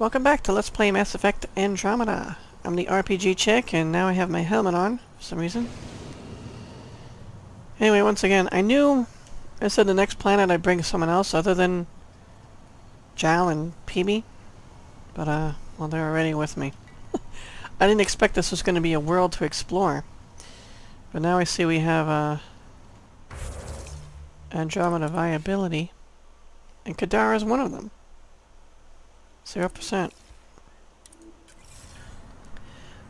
Welcome back to Let's Play Mass Effect Andromeda. I'm the RPG chick, and now I have my helmet on, for some reason. Anyway, once again, I knew I said the next planet I'd bring someone else other than Jaal and Peebee. But, well, they're already with me. I didn't expect this was going to be a world to explore. But now I see we have, Andromeda viability. And Kadara is one of them. 0%.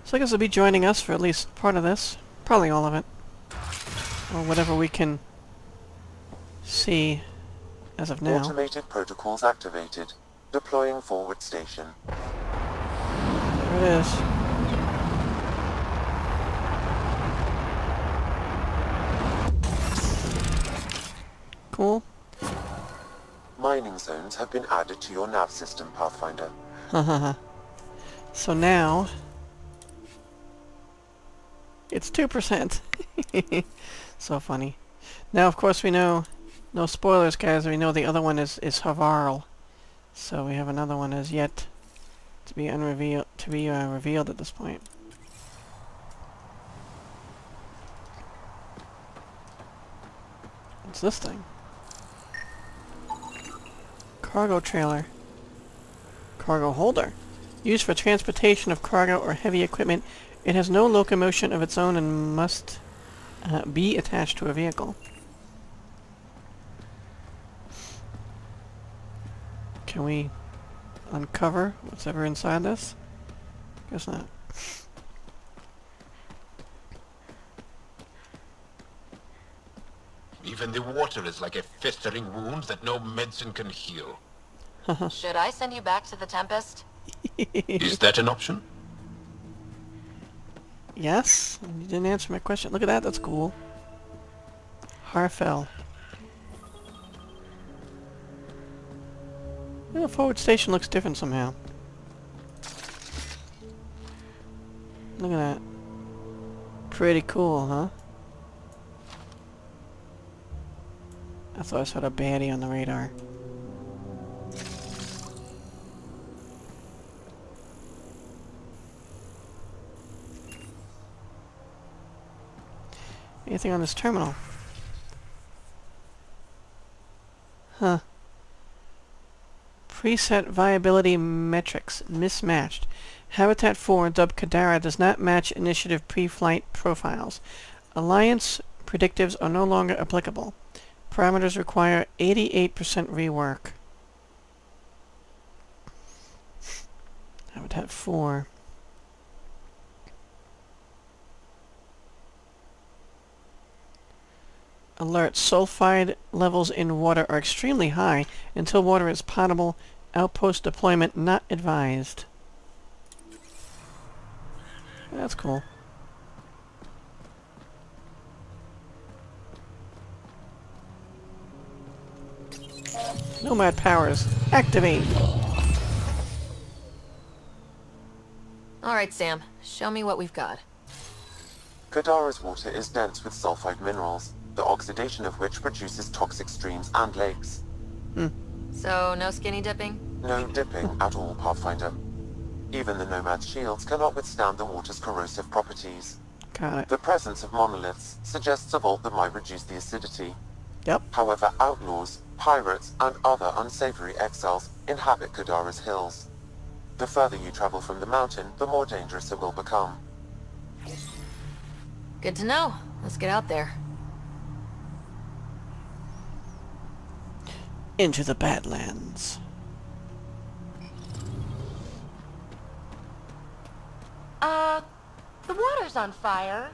So I guess they'll be joining us for at least part of this. Probably all of it. Or whatever we can see as of now. Automated protocols activated. Deploying forward station. There it is. Cool. Mining zones have been added to your nav system, Pathfinder. So now... It's 2%. So funny. Now, of course, we know... No spoilers, guys. We know the other one is Havarl. So we have another one as yet to be revealed at this point. What's this thing? Cargo trailer. Cargo holder. Used for transportation of cargo or heavy equipment. It has no locomotion of its own and must be attached to a vehicle. Can we uncover what's ever inside this? Guess not. Even the water is like a festering wound that no medicine can heal. Should I send you back to the Tempest? Is that an option? Yes. You didn't answer my question. Look at that. That's cool. Harfel. The forward station looks different somehow. Look at that. Pretty cool, huh? I thought I saw a baddie on the radar. Anything on this terminal? Huh. Preset viability metrics. Mismatched. Habitat 4, dubbed Kadara, does not match initiative pre-flight profiles. Alliance predictives are no longer applicable. Parameters require 88% rework. Habitat 4. Alert. Sulfide levels in water are extremely high. Until water is potable, outpost deployment not advised. That's cool. Nomad powers, activate! Alright, Sam. Show me what we've got. Kadara's water is dense with sulfide minerals, the oxidation of which produces toxic streams and lakes. So, no skinny dipping? No dipping at all, Pathfinder. Even the Nomad's shields cannot withstand the water's corrosive properties. Got it. The presence of monoliths suggests a vault that might reduce the acidity. Yep. However, outlaws, pirates, and other unsavory exiles inhabit Kadara's hills. The further you travel from the mountain, the more dangerous it will become. Good to know. Let's get out there. Into the Badlands. The water's on fire.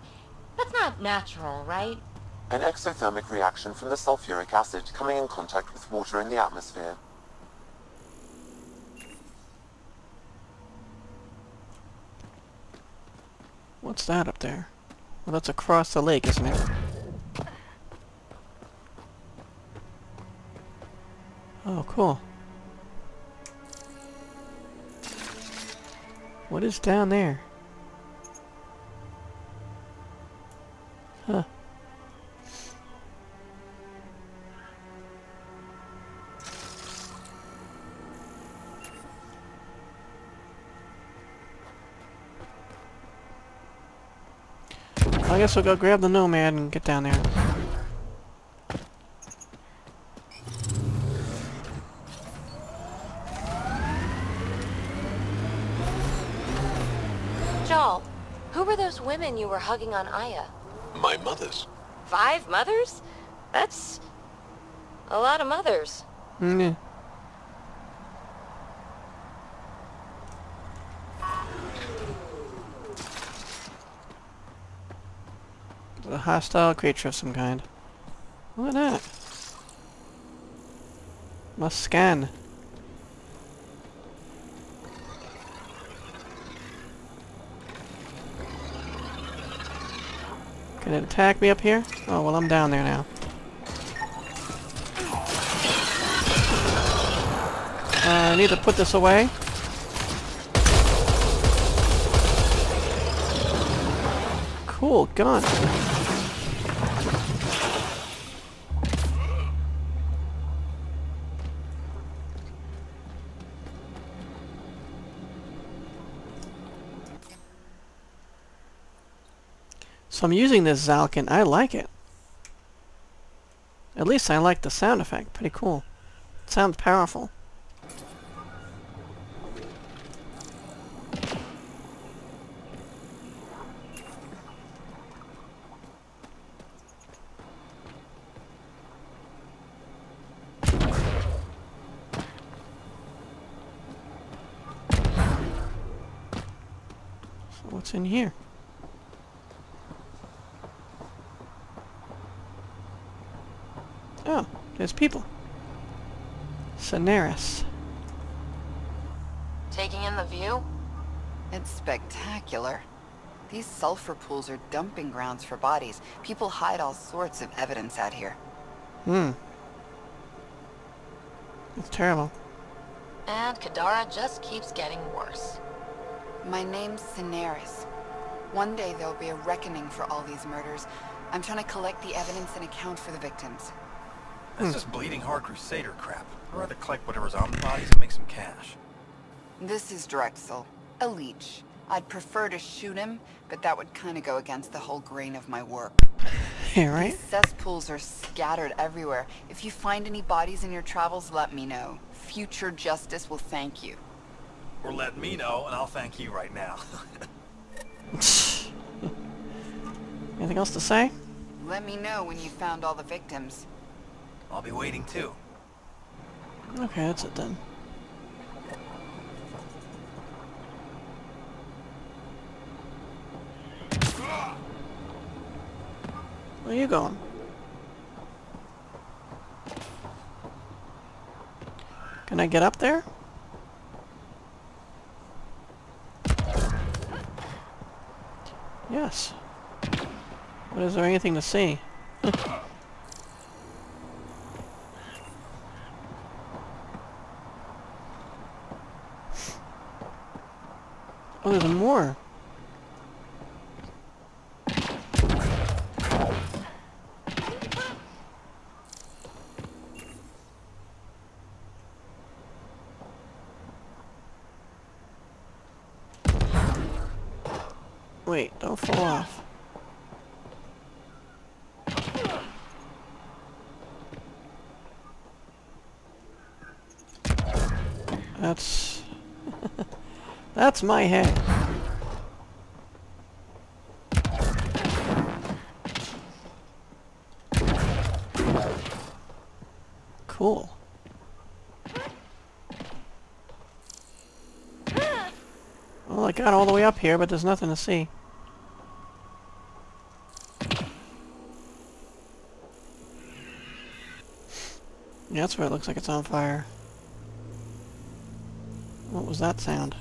That's not natural, right? An exothermic reaction from the sulfuric acid coming in contact with water in the atmosphere. What's that up there? Well, that's across the lake, isn't it? Oh, cool. What is down there? Huh. I guess we'll go grab the Nomad and get down there. Jaal, who were those women you were hugging on Aya? My mothers. 5 mothers? That's a lot of mothers. Mm. A hostile creature of some kind. Look at that. Must scan. Can it attack me up here? Oh, well, I'm down there now. I need to put this away. Cool gun. So I'm using this Zalkin. I like it. At least I like the sound effect. Pretty cool. It sounds powerful. So what's in here? Oh, there's people. Sinaris. Taking in the view? It's spectacular. These sulfur pools are dumping grounds for bodies. People hide all sorts of evidence out here. Hmm. It's terrible. And Kadara just keeps getting worse. My name's Sinaris. One day there'll be a reckoning for all these murders. I'm trying to collect the evidence and account for the victims. That's just bleeding hard crusader crap. I'd rather collect whatever's on the bodies and make some cash. This is Drexel, a leech. I'd prefer to shoot him, but that would kind of go against the whole grain of my work. Yeah, right? These cesspools are scattered everywhere. If you find any bodies in your travels, let me know. Future justice will thank you. Or let me know, and I'll thank you right now. Anything else to say? Let me know when you found all the victims. I'll be waiting too. Okay, that's it then. Where are you going? Can I get up there? Yes. But is there anything to see? Oh, there's more. Wait, don't fall off. That's... that's my head. Cool. Well, I got all the way up here, but there's nothing to see. Yeah, that's where it looks like it's on fire. What was that sound?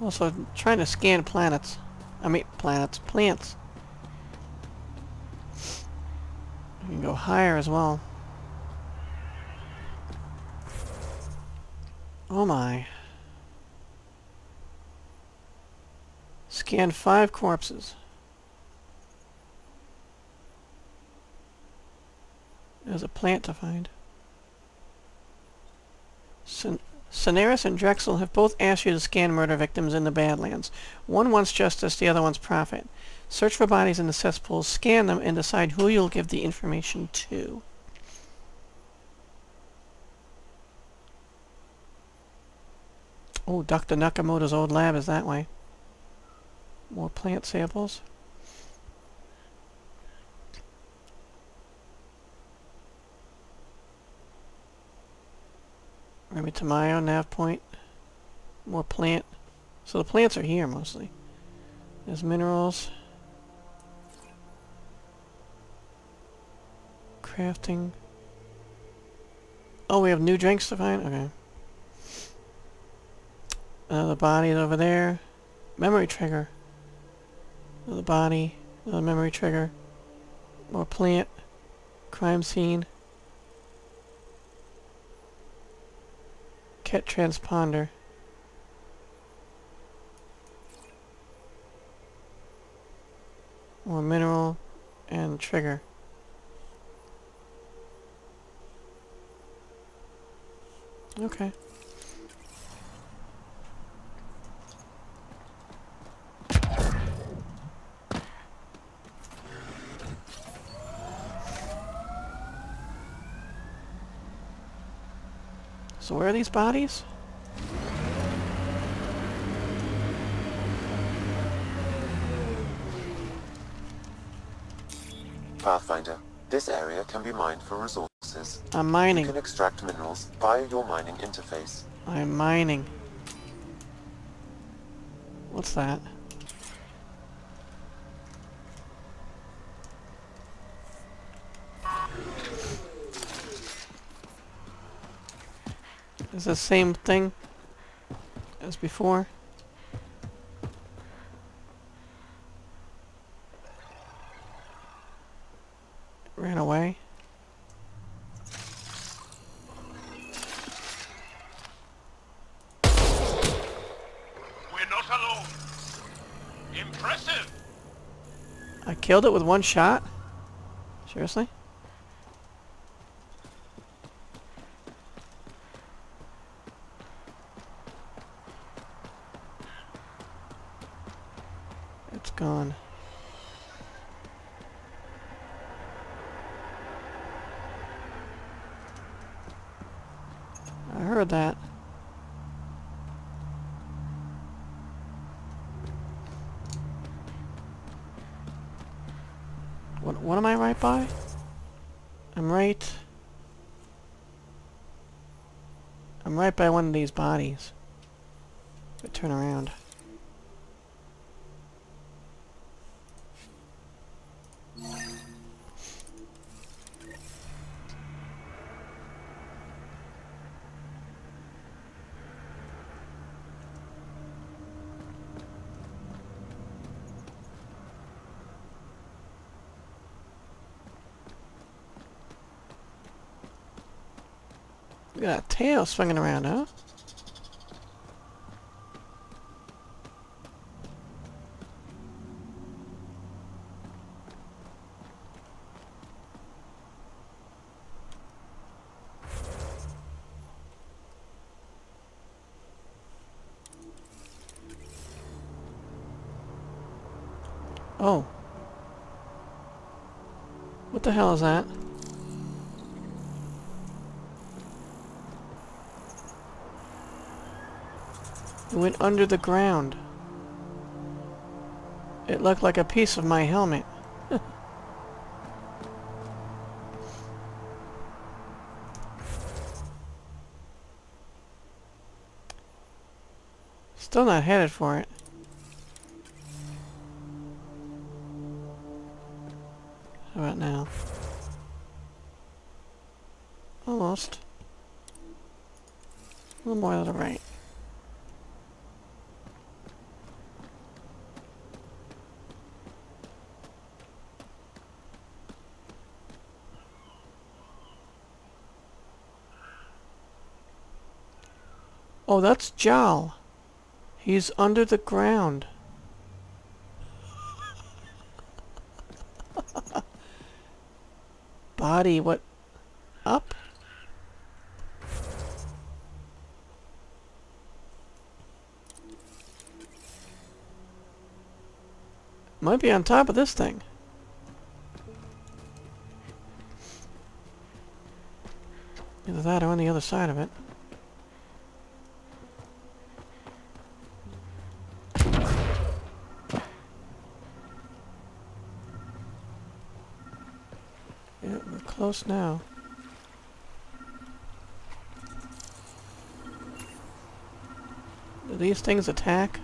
Also trying to scan planets. I mean plants. You can go higher as well. Oh my. Scanned 5 corpses. There's a plant to find. Sinaris and Drexel have both asked you to scan murder victims in the Badlands. One wants justice, the other wants profit. Search for bodies in the cesspools, scan them, and decide who you'll give the information to. Oh, Dr. Nakamoto's old lab is that way. More plant samples. Maybe Tomayo, nav point. More plant. So the plants are here mostly. There's minerals. Crafting. Oh, we have new drinks to find? Okay. Another body over there. Memory trigger. Another body. Another memory trigger. More plant. Crime scene. Cat transponder. More mineral and trigger. Okay. So where are these bodies? Pathfinder, this area can be mined for resources. I'm mining. You can extract minerals via your mining interface. I'm mining. What's that? It's the same thing as before. It ran away. We're not alone. Impressive. I killed it with one shot? Seriously? Gone. I heard that. What am I right by? I'm right. I'm right by one of these bodies. I turn around. Look at that tail swinging around, huh? Oh. What the hell is that? It went under the ground. It looked like a piece of my helmet. Still not headed for it. How about now? Almost. A little more to the right. Oh, that's Jaal. He's under the ground. body, what? Up? Might be on top of this thing. Either that or on the other side of it. Yeah, we're close now. Do these things attack?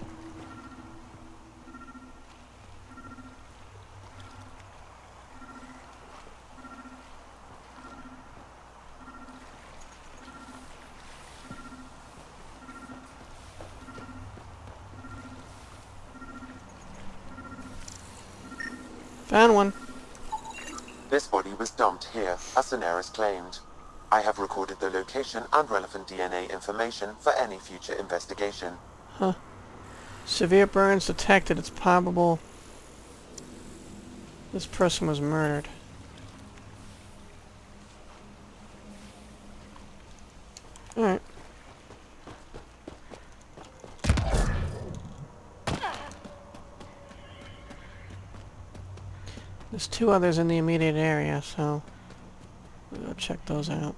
Found one. This body was dumped here, Asanaris claimed. I have recorded the location and relevant DNA information for any future investigation. Huh. Severe burns detected. It's probable this person was murdered. Alright. There's two others in the immediate area, so we'll go check those out.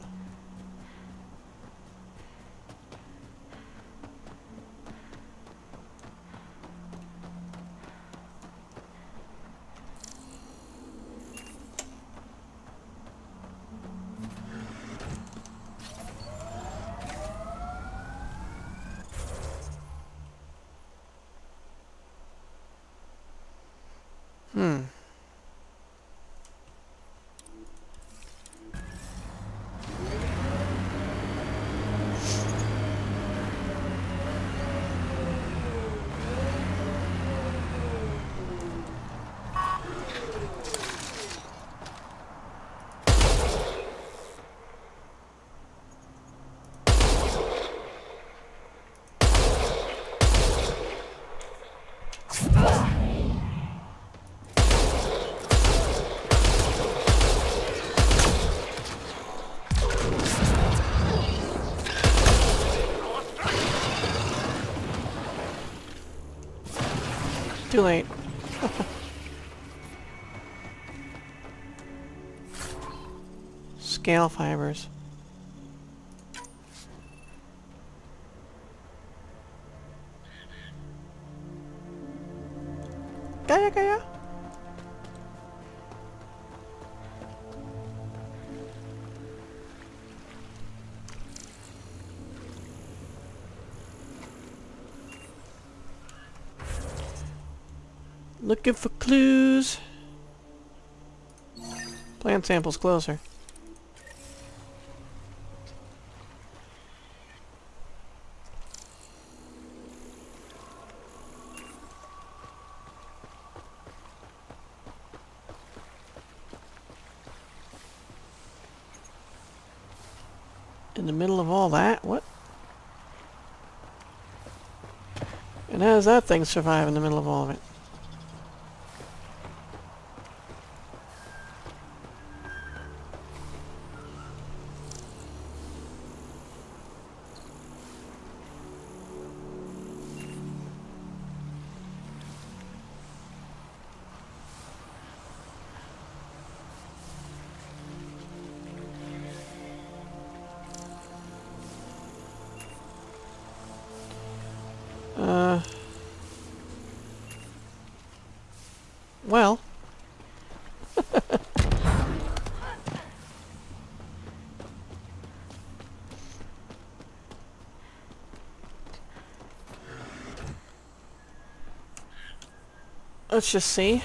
Too late. Scale fibers. Gaia. Looking for clues. Plant samples closer. In the middle of all that, what? And how does that thing survive in the middle of all of it? Well. Let's just see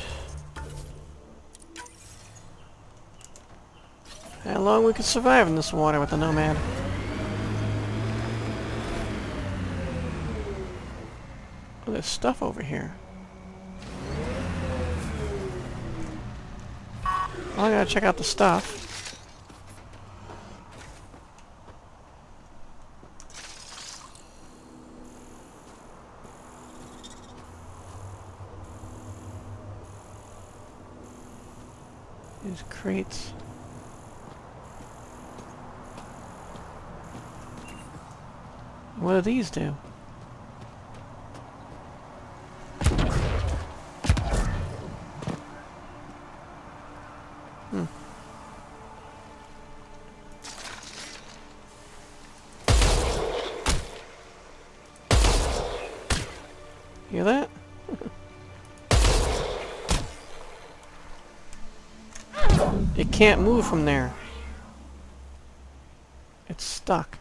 how long we could survive in this water with the Nomad. Oh, there's stuff over here. I gotta check out the stuff. These crates. What do these do? Hear that? It can't move from there. It's stuck.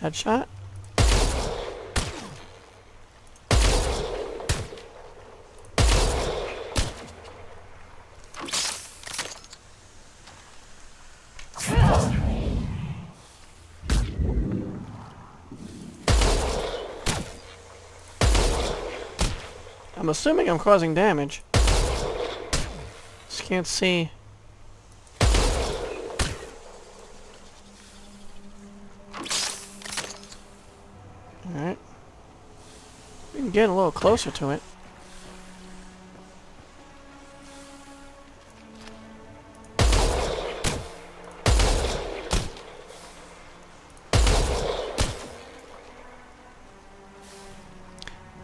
Headshot. I'm assuming I'm causing damage. Just can't see. Alright. We can get a little closer to it.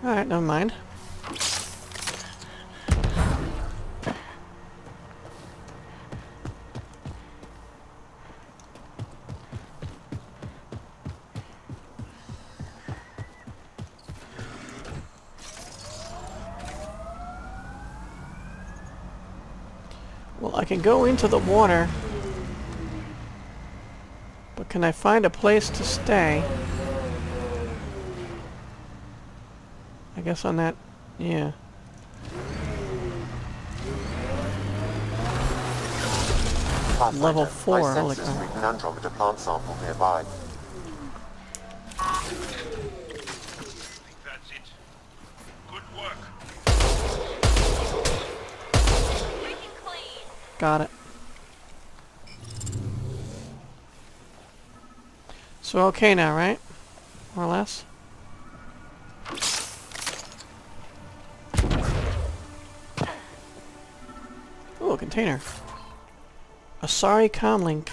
Alright, never mind. I can go into the water, but can I find a place to stay? I guess on that, yeah. Pathfinder, level 4. I sense there's an Andromeda plant sample nearby. Got it. So okay now, right? More or less. Ooh, a container. A sorry comlink.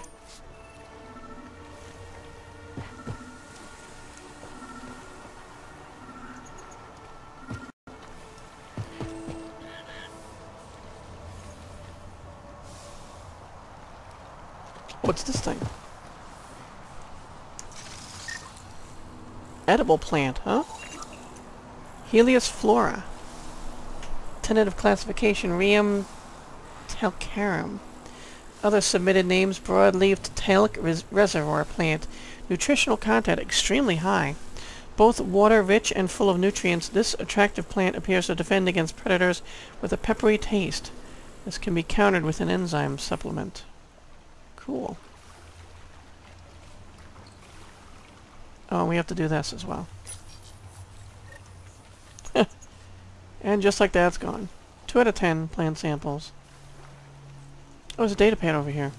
What's this thing? Edible plant, huh? Helios flora. Tentative classification, Rheum talcarum. Other submitted names, broad-leaved talc reservoir plant. Nutritional content extremely high. Both water-rich and full of nutrients, this attractive plant appears to defend against predators with a peppery taste. This can be countered with an enzyme supplement. Cool. Oh, we have to do this as well. And just like that's gone. 2 out of 10 plant samples. Oh, there's a data pad over here.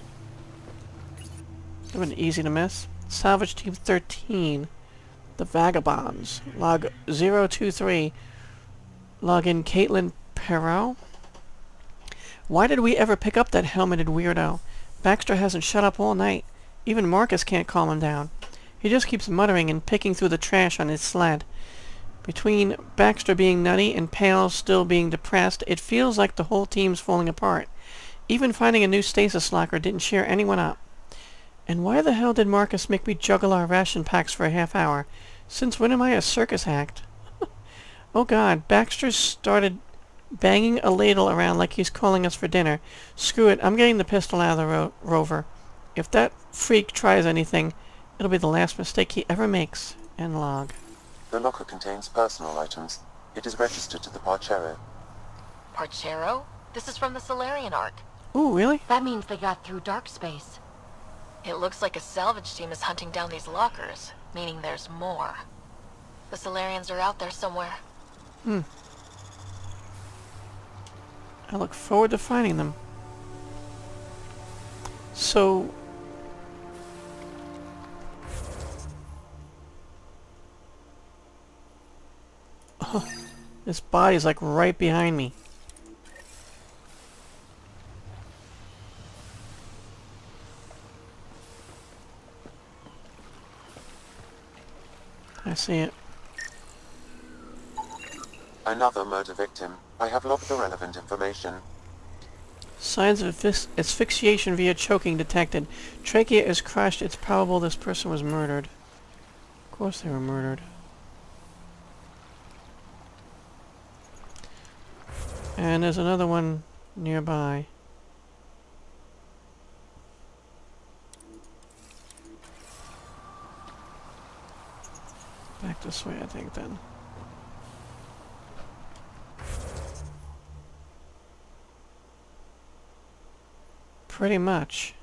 That would have been easy to miss. Salvage Team 13. The Vagabonds. Log 023. Login Caitlin Perrault. Why did we ever pick up that helmeted weirdo? Baxter hasn't shut up all night. Even Marcus can't calm him down. He just keeps muttering and picking through the trash on his sled. Between Baxter being nutty and Pale still being depressed, it feels like the whole team's falling apart. Even finding a new stasis locker didn't cheer anyone up. And why the hell did Marcus make me juggle our ration packs for a half hour? Since when am I a circus act? Oh God, Baxter's started banging a ladle around like he's calling us for dinner. Screw it, I'm getting the pistol out of the rover. If that freak tries anything, it'll be the last mistake he ever makes. And log. The locker contains personal items. It is registered to the Parchero. Parchero? This is from the Salarian Ark. Ooh, really? That means they got through dark space. It looks like a salvage team is hunting down these lockers, meaning there's more. The Salarians are out there somewhere. Hmm. I look forward to finding them. So... Oh, this body's like right behind me. I see it. Another murder victim. I have logged the relevant information. Signs of asphyxiation via choking detected. Trachea is crushed. It's probable this person was murdered. Of course they were murdered. And there's another one nearby. Back this way, I think, then. Pretty much.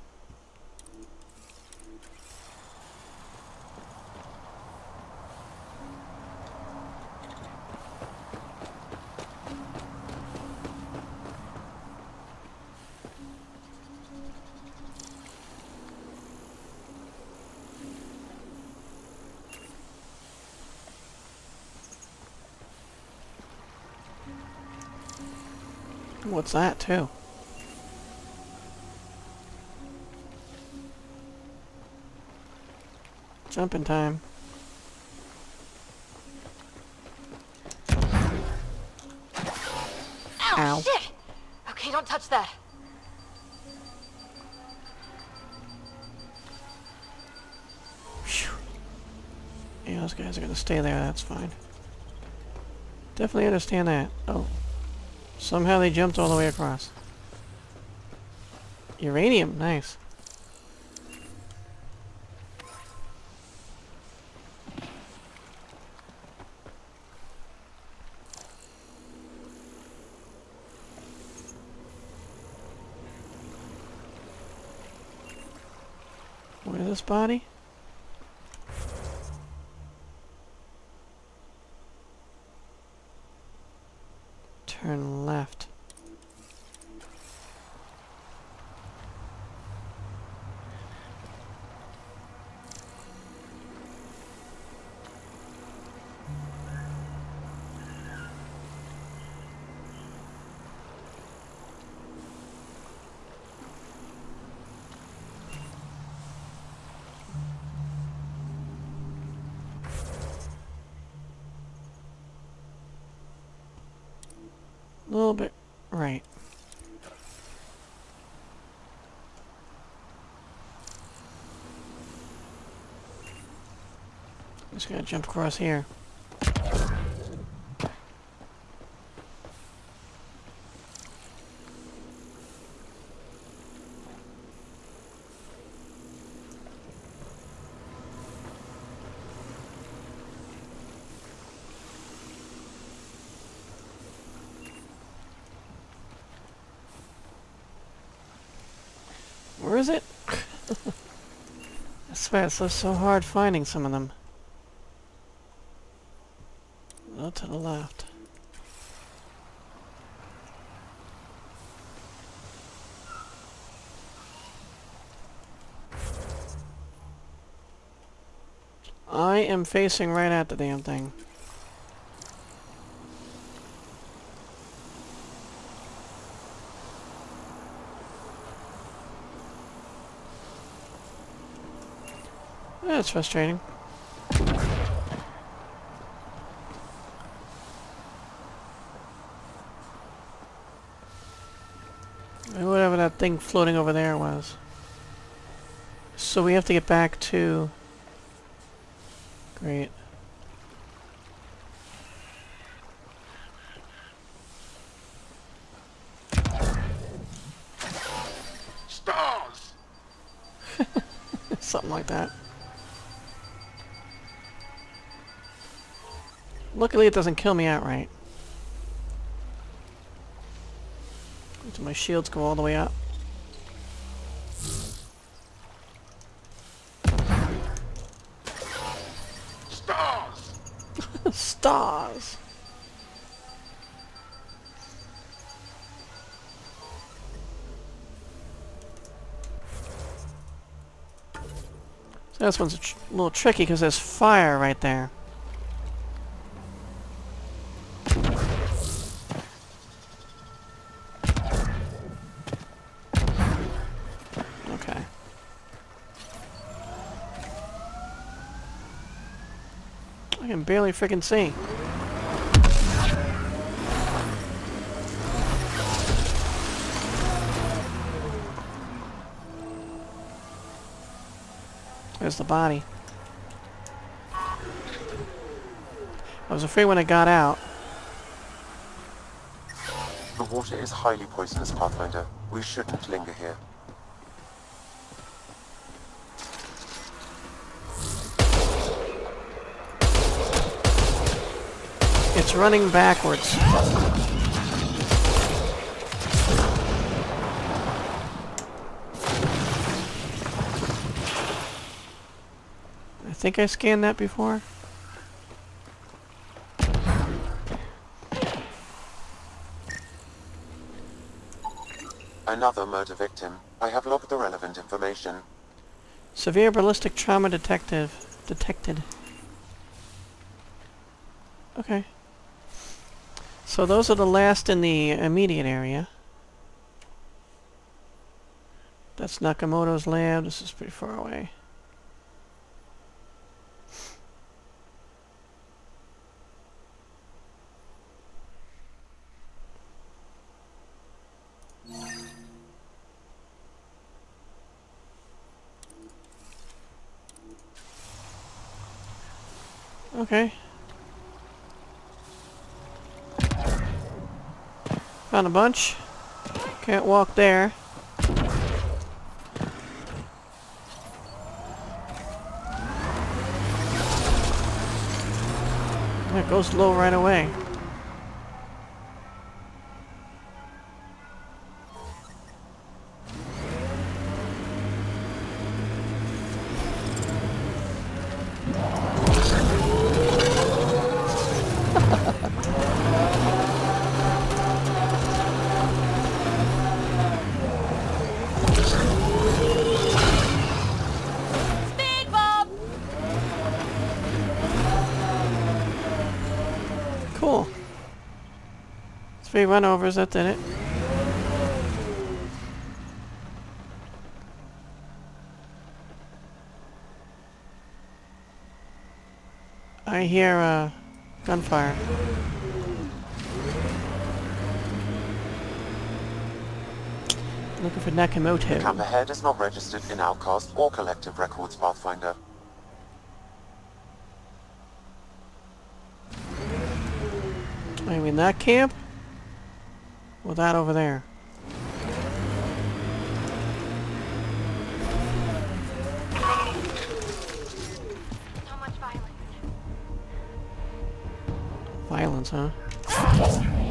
What's that, too? Jumping time. Ow, ow. Shit! Okay, don't touch that. Whew. Yeah, those guys are gonna stay there, that's fine. Definitely understand that. Oh. Somehow they jumped all the way across. Uranium, nice. Where's this body? Turn left. A little bit right. Just gotta jump across here. Where is it? I swear it's so hard finding some of them. Not to the left. I am facing right at the damn thing. That's frustrating. Whatever that thing floating over there was. So we have to get back to... Great. Stars! Something like that. Luckily, it doesn't kill me outright. So my shields go all the way up. Stars! Stars! So this one's a little tricky because there's fire right there. I can barely freaking see. There's the body. I was afraid when I got out. The water is highly poisonous, Pathfinder. We shouldn't linger here. It's running backwards. I think I scanned that before. Another murder victim. I have logged the relevant information. Severe ballistic trauma detected. Okay. So those are the last in the immediate area. That's Nakamoto's lab. This is pretty far away. Okay. Found a bunch. Can't walk there. That goes low right away. Three runovers, that did it. I hear gunfire. Looking for Nakamoto. Camp ahead is not registered in Outcast or Collective Records, Pathfinder. I mean that camp? Well, that over there. So much violence. Violence, huh?